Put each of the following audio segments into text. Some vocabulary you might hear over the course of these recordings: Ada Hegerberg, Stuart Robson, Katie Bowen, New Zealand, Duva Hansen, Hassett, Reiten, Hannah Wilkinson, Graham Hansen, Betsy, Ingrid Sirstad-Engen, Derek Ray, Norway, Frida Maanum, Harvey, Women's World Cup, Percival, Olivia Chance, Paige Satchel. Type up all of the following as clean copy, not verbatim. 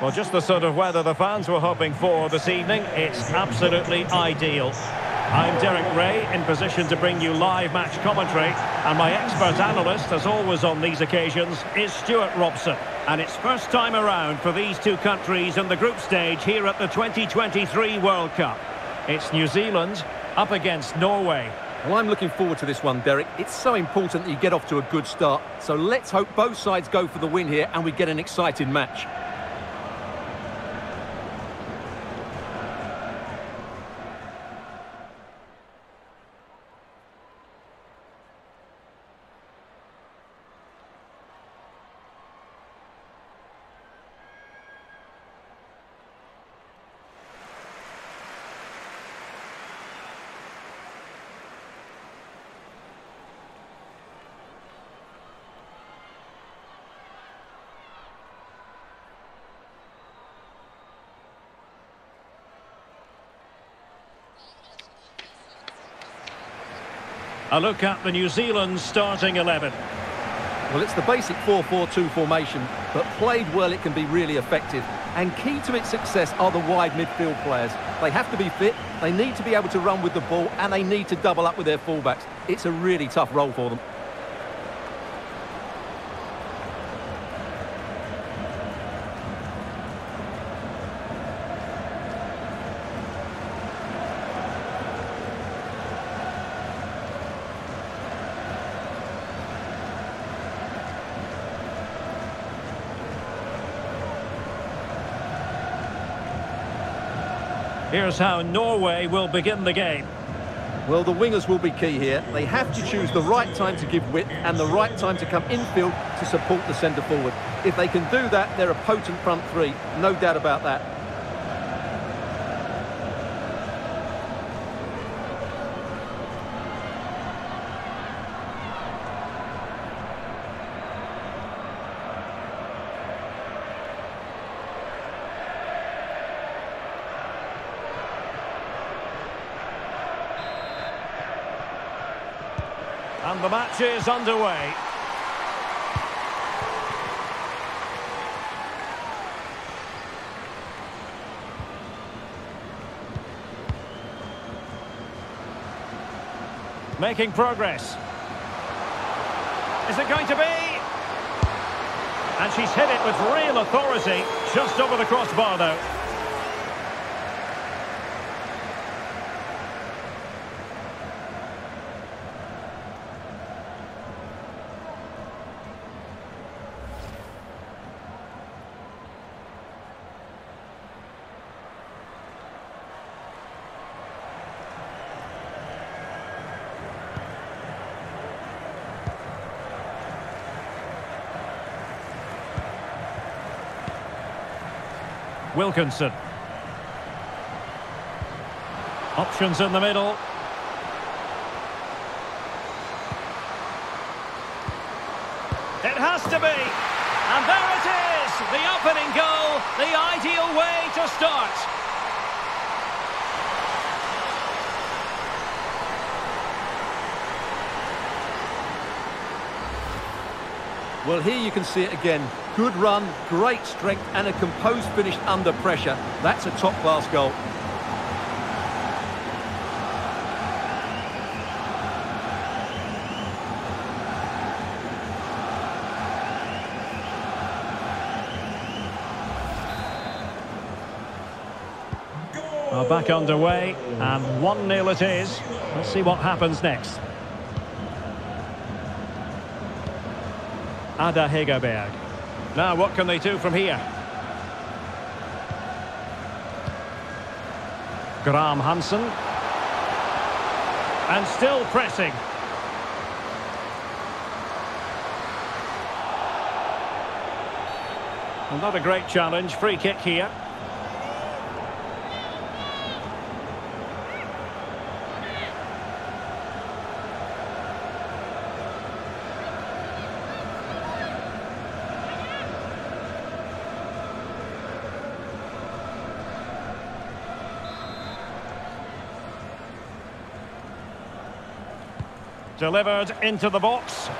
Well, just the sort of weather the fans were hoping for this evening. It's absolutely ideal. I'm Derek Ray, in position to bring you live match commentary, and my expert analyst, as always on these occasions, is Stuart Robson. And it's first time around for these two countries in the group stage here at the 2023 World Cup. It's New Zealand up against Norway. Well, I'm looking forward to this one, Derek. It's so important that you get off to a good start. So let's hope both sides go for the win here and we get an exciting match. A look at the New Zealand starting 11. Well, it's the basic 4-4-2 formation, but played well it can be really effective. And key to its success are the wide midfield players. They have to be fit, they need to be able to run with the ball, and they need to double up with their fullbacks. It's a really tough role for them. Here's how Norway will begin the game. Well, the wingers will be key here. They have to choose the right time to give width and the right time to come infield to support the centre forward. If they can do that, they're a potent front three, no doubt about that. And the match is underway. Making progress. Is it going to be? And she's hit it with real authority, just over the crossbar though. Wilkinson. Options in the middle. It has to be. And there it is. The opening goal. The ideal way to start. Well, here you can see it again. Good run, great strength, and a composed finish under pressure. That's a top-class goal. We're back underway, and 1-0 it is. Let's see what happens next. Ada Hegerberg. Now, what can they do from here? Graham Hansen. And still pressing. Well, not a great challenge. Free kick here. Delivered into the box.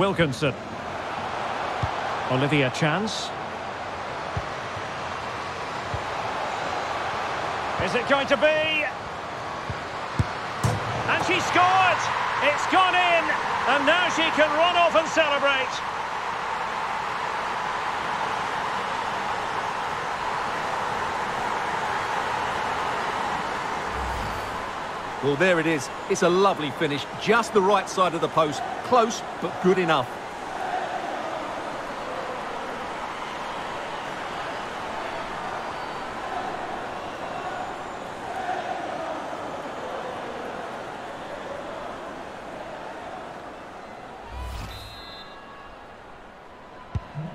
Wilkinson. Olivia Chance. Is it going to be? And she scored! It's gone in! And now she can run off and celebrate. Well, there it is. It's a lovely finish. Just the right side of the post. Close, but good enough.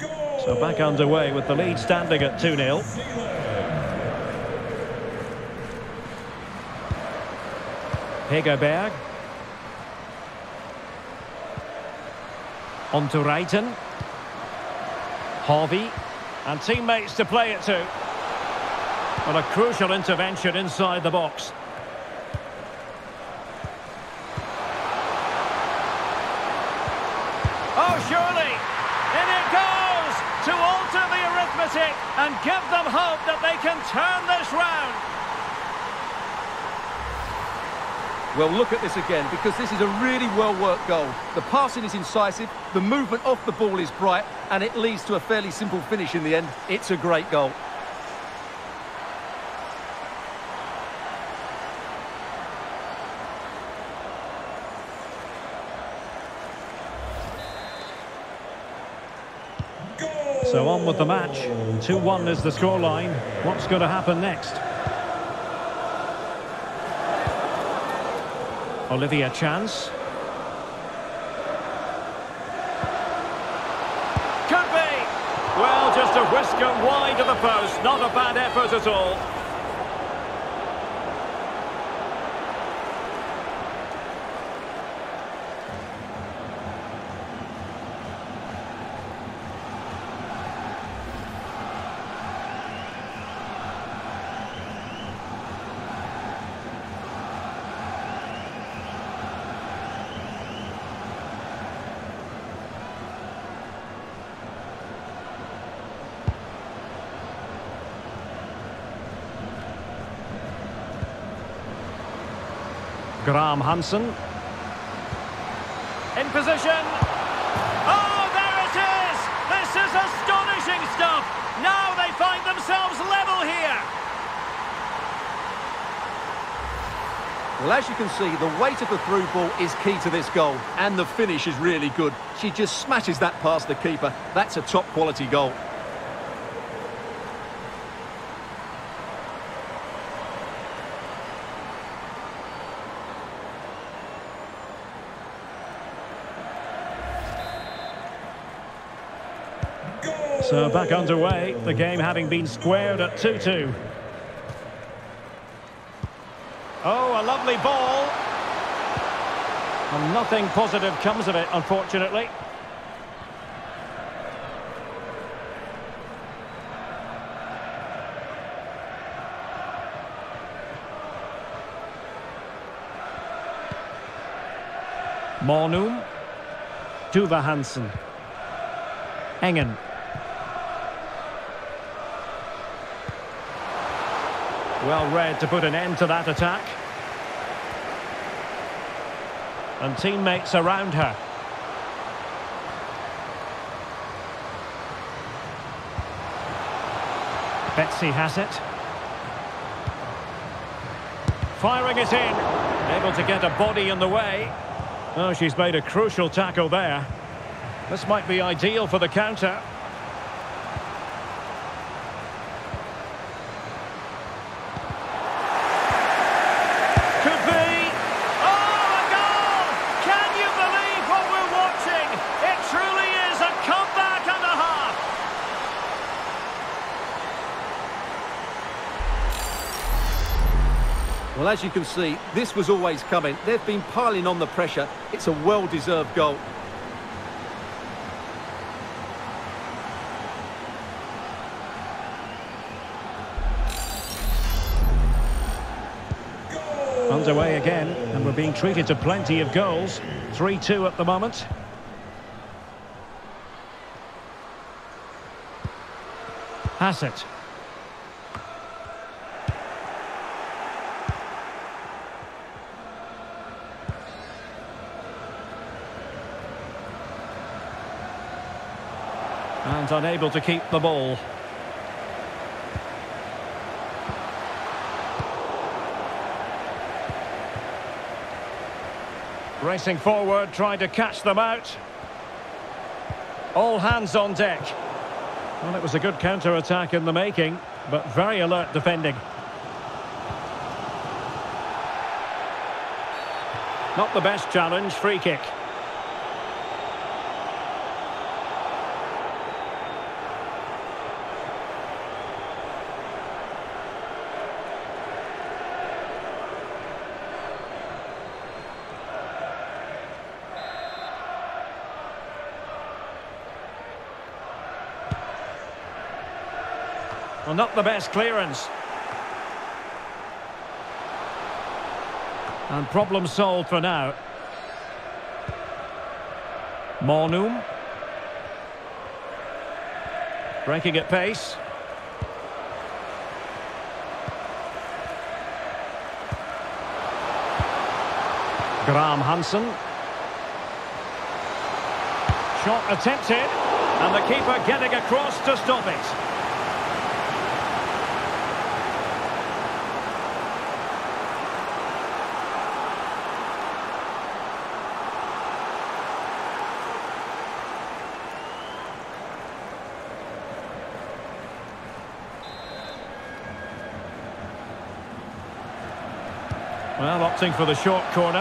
Goal! So back underway with the lead standing at 2-0. Hegerberg. On to Reiten. Harvey. And teammates to play it to. Well, a crucial intervention inside the box. Oh, surely! In it goes! To alter the arithmetic and give them hope that they can turn this round. Well, look at this again, because this is a really well-worked goal. The passing is incisive, the movement off the ball is bright, and it leads to a fairly simple finish in the end. It's a great goal. Goal! So on with the match. 2-1 is the scoreline. What's going to happen next? Olivia Chance. Could be! Well, just a whisker wide of the post. Not a bad effort at all. Graham Hansen. In position. Oh, there it is! This is astonishing stuff! Now they find themselves level here! Well, as you can see, the weight of the through ball is key to this goal, and the finish is really good. She just smashes that past the keeper. That's a top-quality goal. So back underway, the game having been squared at 2-2. Oh, a lovely ball. And nothing positive comes of it, unfortunately. Maanum. Duva Hansen. Engen. Well read to put an end to that attack. And teammates around her. Betsy Hassett. Firing it in. Able to get a body in the way. Oh, she's made a crucial tackle there. This might be ideal for the counter. Well, as you can see, this was always coming. They've been piling on the pressure. It's a well-deserved goal. Goal! Underway again, and we're being treated to plenty of goals. 3-2 at the moment. Hassett. And unable to keep the ball. Racing forward, trying to catch them out. All hands on deck. Well, it was a good counter-attack in the making, but very alert defending. Not the best challenge, free kick. Well, not the best clearance. And problem solved for now. Maanum. Breaking at pace. Graham Hansen. Shot attempted. And the keeper getting across to stop it. Well, opting for the short corner.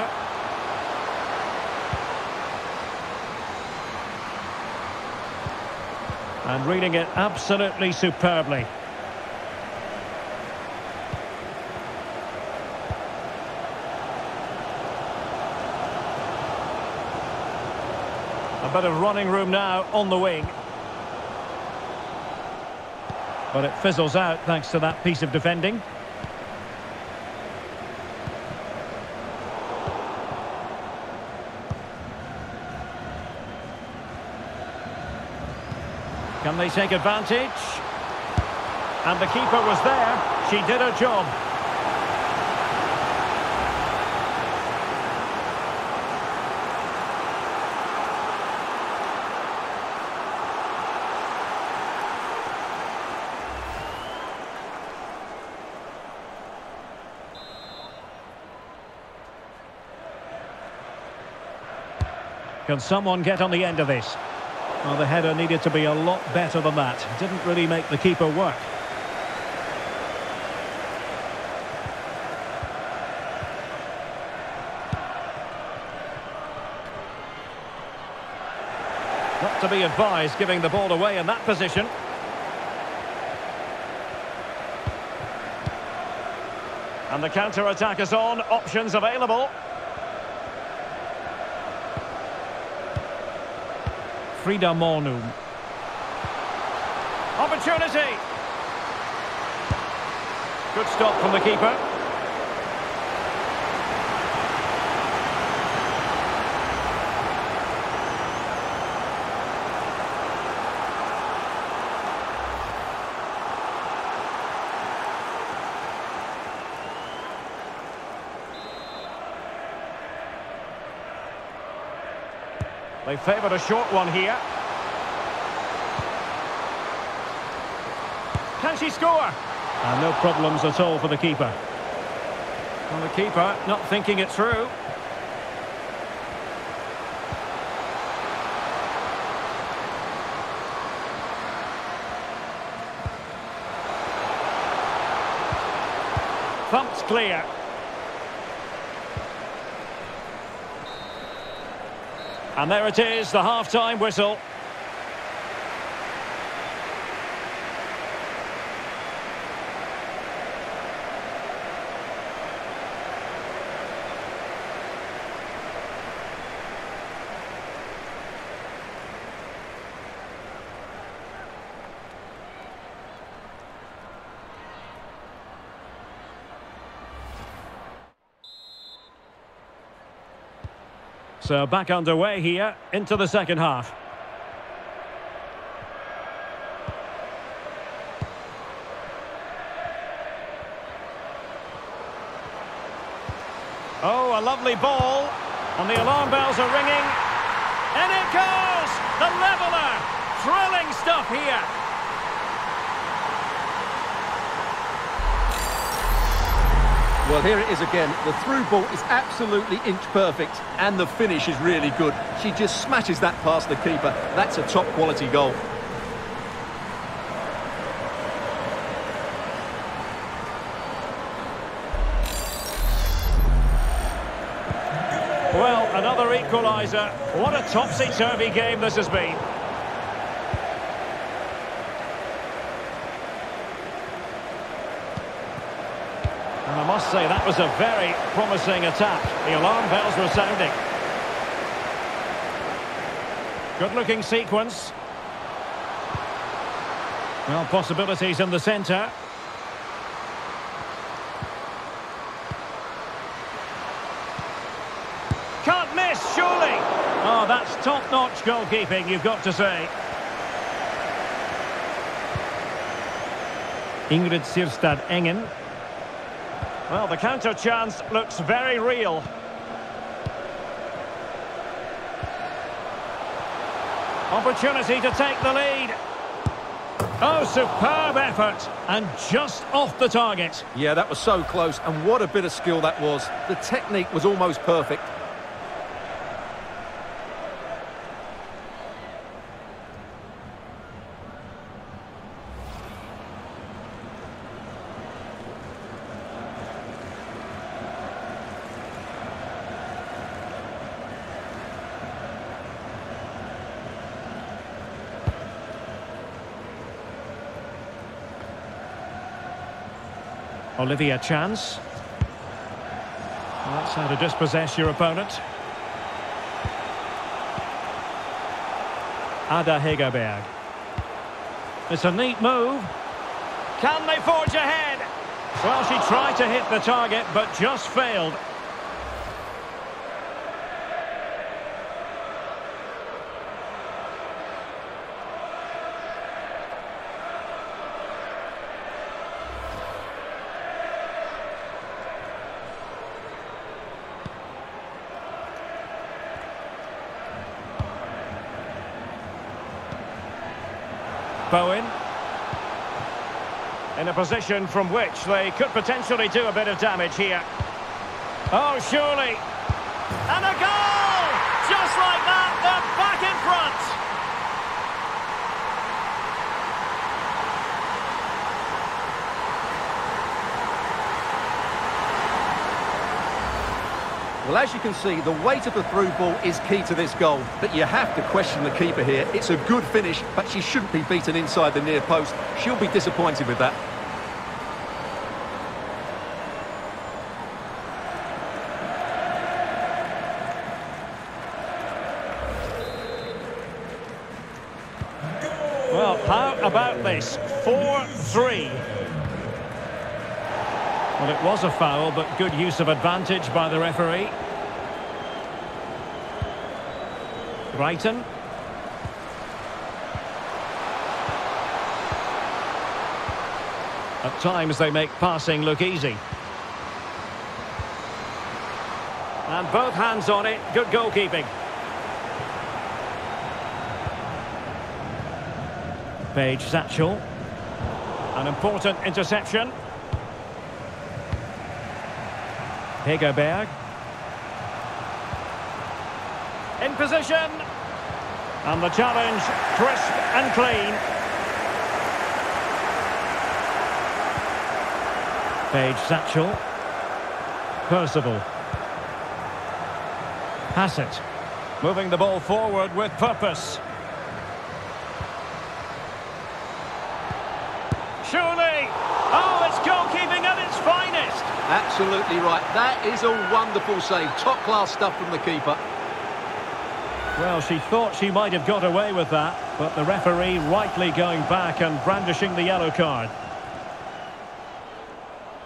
And reading it absolutely superbly. A bit of running room now on the wing. But it fizzles out thanks to that piece of defending. Can they take advantage? And the keeper was there. She did her job. Can someone get on the end of this? Well, the header needed to be a lot better than that. Didn't really make the keeper work. Not to be advised giving the ball away in that position. And the counter-attack is on. Options available. Frida Maanum. Opportunity! Good stop from the keeper. They favoured a short one here. Can she score? And no problems at all for the keeper. And the keeper not thinking it through. Thumped clear. And there it is, the half-time whistle. So back underway here, into the second half. Oh, a lovely ball. And the alarm bells are ringing. And it goes! The leveller! Thrilling stuff here. Well, here it is again. The through ball is absolutely inch perfect. And the finish is really good. She just smashes that past the keeper. That's a top quality goal. Well, another equaliser. What a topsy-turvy game this has been. And I must say, that was a very promising attack. The alarm bells were sounding. Good-looking sequence. Well, possibilities in the centre. Can't miss, surely! Oh, that's top-notch goalkeeping, you've got to say. Ingrid Sirstad-Engen. Well, the counter chance looks very real. Opportunity to take the lead. Oh, superb effort, and just off the target. Yeah, that was so close, and what a bit of skill that was. The technique was almost perfect. Olivia Chance. Well, that's how to dispossess your opponent. Ada Hegerberg. It's a neat move. Can they forge ahead? Well, she tried to hit the target, but just failed. Bowen, in a position from which they could potentially do a bit of damage here. Oh, surely. And a goal! Just like that, they're back in front. Well, as you can see, the weight of the through ball is key to this goal. But you have to question the keeper here. It's a good finish, but she shouldn't be beaten inside the near post. She'll be disappointed with that. Well, how about this? 4-3. Well, it was a foul, but good use of advantage by the referee. Reiten. At times they make passing look easy. And both hands on it, good goalkeeping. Paige Satchel. An important interception. Hegerberg. In position. And the challenge, crisp and clean. Paige Satchel. Percival. Hassett. Moving the ball forward with purpose. Surely. Oh, it's goalkeeping at its finest. Absolutely right. That is a wonderful save. Top-class stuff from the keeper. Well, she thought she might have got away with that, but the referee rightly going back and brandishing the yellow card.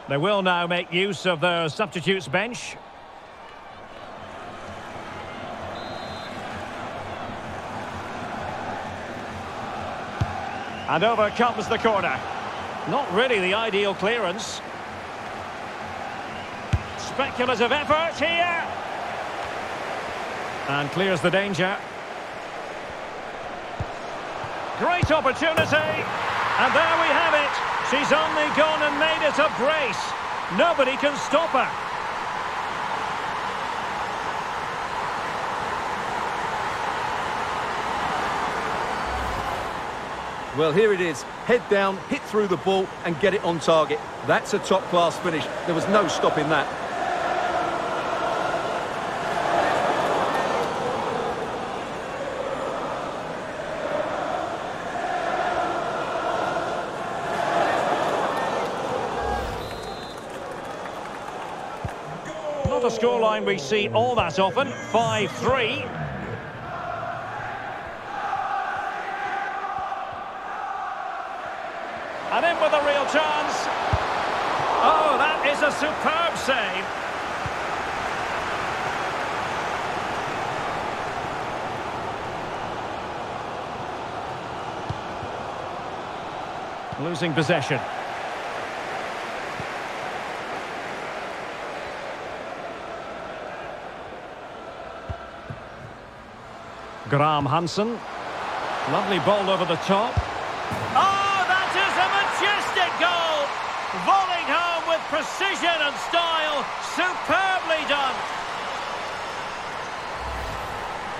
They will now make use of their substitutes bench. And over comes the corner. Not really the ideal clearance. speculative effort here. And clears the danger. Great opportunity. And there we have it. She's only gone and made it a brace. Nobody can stop her. Well, here it is. Head down, hit through the ball and get it on target. That's a top-class finish. There was no stopping that. Not a scoreline we see all that often. 5-3. And in with a real chance. Oh, that is a superb save. Losing possession. Graham Hansen. Lovely ball over the top. Oh! Volleyed home with precision and style, superbly done.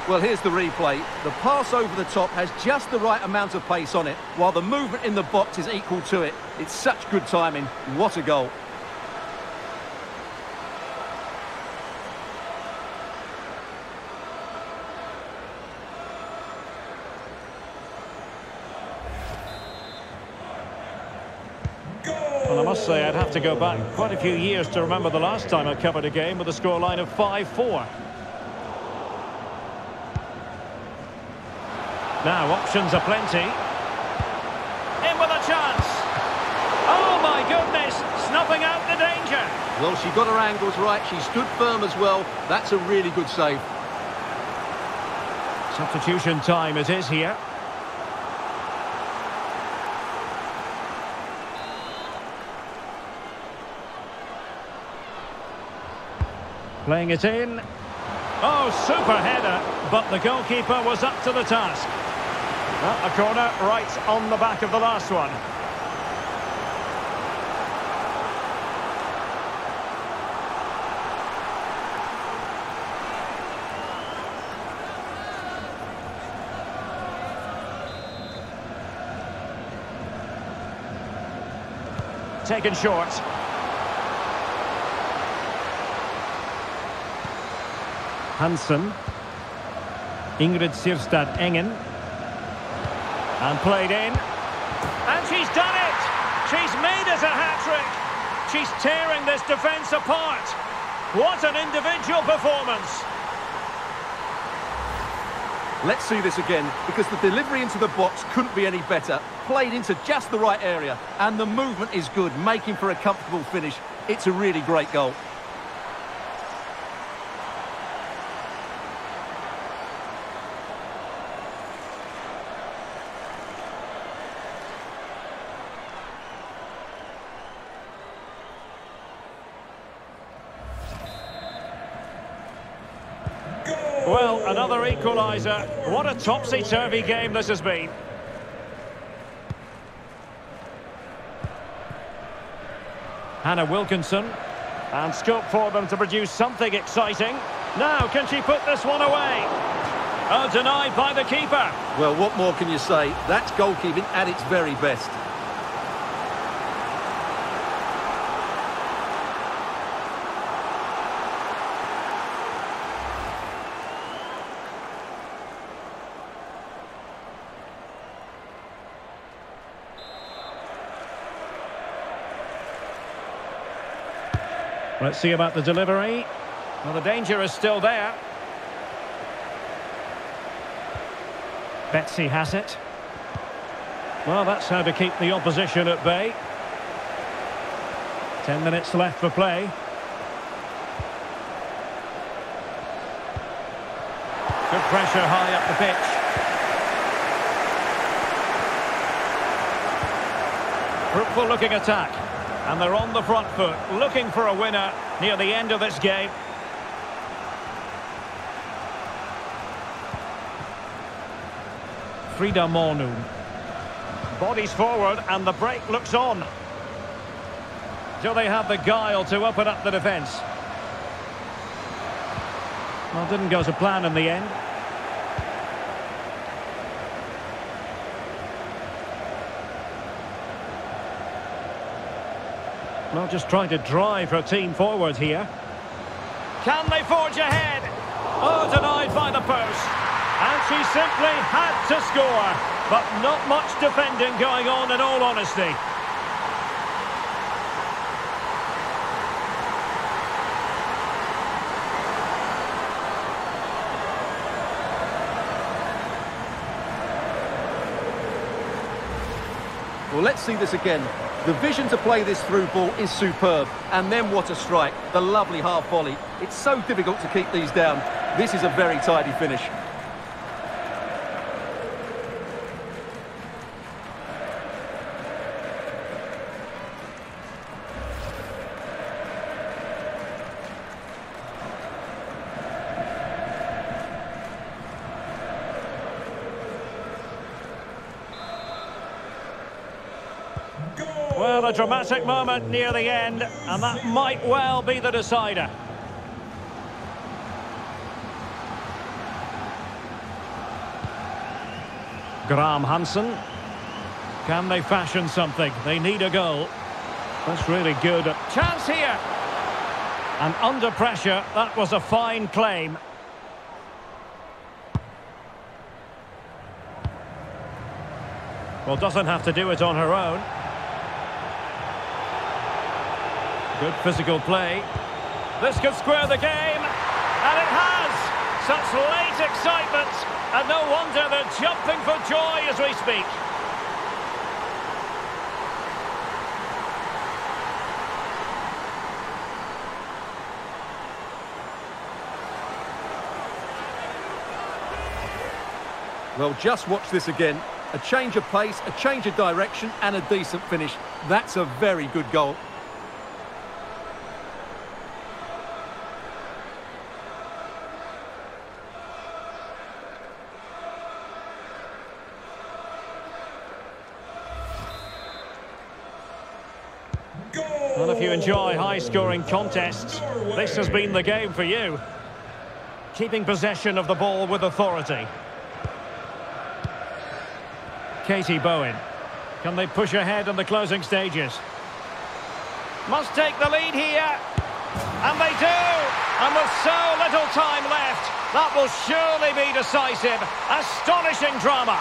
Well, here's the replay. The pass over the top has just the right amount of pace on it, while the movement in the box is equal to it. It's such good timing. What a goal. I must say, I'd have to go back quite a few years to remember the last time I covered a game with a scoreline of 5-4. Now, options are plenty. In with a chance. Oh, my goodness, snuffing out the danger. Well, she got her angles right. She stood firm as well. That's a really good save. Substitution time it is here. Playing it in. Oh, super header, but the goalkeeper was up to the task. Well, a corner right on the back of the last one. Taken short. Hansen, Ingrid Sirstad-Engen, and played in, and she's done it. She's made it a hat-trick. She's tearing this defence apart. What an individual performance. Let's see this again, because the delivery into the box couldn't be any better. Played into just the right area, and the movement is good, making for a comfortable finish. It's a really great goal. Well, another equaliser. What a topsy-turvy game this has been. Hannah Wilkinson. And scope for them to produce something exciting. Now, can she put this one away? Oh, denied by the keeper. Well, what more can you say? That's goalkeeping at its very best. Let's see about the delivery. Well, the danger is still there. Betsy has it. Well, that's how to keep the opposition at bay. 10 minutes left for play. Good pressure high up the pitch. Fruitful looking attack. And they're on the front foot, looking for a winner, near the end of this game. Frida Maanum. Bodies forward and the break looks on. Do they have the guile to open up the defence? Well, it didn't go to plan in the end. Well, just trying to drive her team forward here. Can they forge ahead? Oh, denied by the post. And she simply had to score. But not much defending going on, in all honesty. Well, let's see this again. The vision to play this through ball is superb. And then what a strike. The lovely half volley. It's so difficult to keep these down. This is a very tidy finish. Well, a dramatic moment near the end, and that might well be the decider. Graham Hansen. Can they fashion something? They need a goal. That's really good. Chance here! And under pressure, that was a fine claim. Well, doesn't have to do it on her own. Good physical play. This could square the game, and it has! Such late excitement, and no wonder they're jumping for joy as we speak. Well, just watch this again. A change of pace, a change of direction, and a decent finish. That's a very good goal. Well, if you enjoy high-scoring contests, this has been the game for you. Keeping possession of the ball with authority. Katie Bowen. Can they push ahead in the closing stages? Must take the lead here. And they do! And with so little time left, that will surely be decisive. Astonishing drama.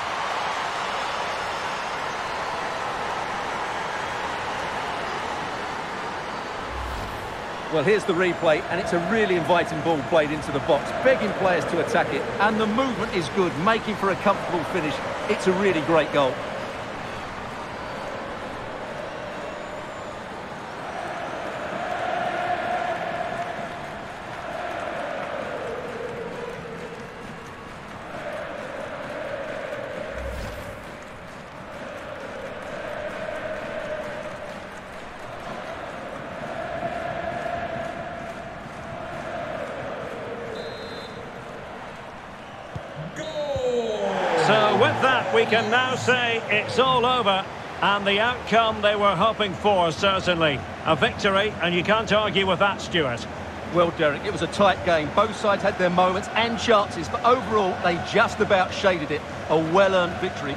Well, here's the replay, and it's a really inviting ball played into the box, begging players to attack it, and the movement is good, making for a comfortable finish. It's a really great goal. With that, we can now say it's all over, and the outcome they were hoping for, certainly. A victory, and you can't argue with that, Stuart. Well, Derek, it was a tight game. Both sides had their moments and chances, but overall, they just about shaded it. A well-earned victory.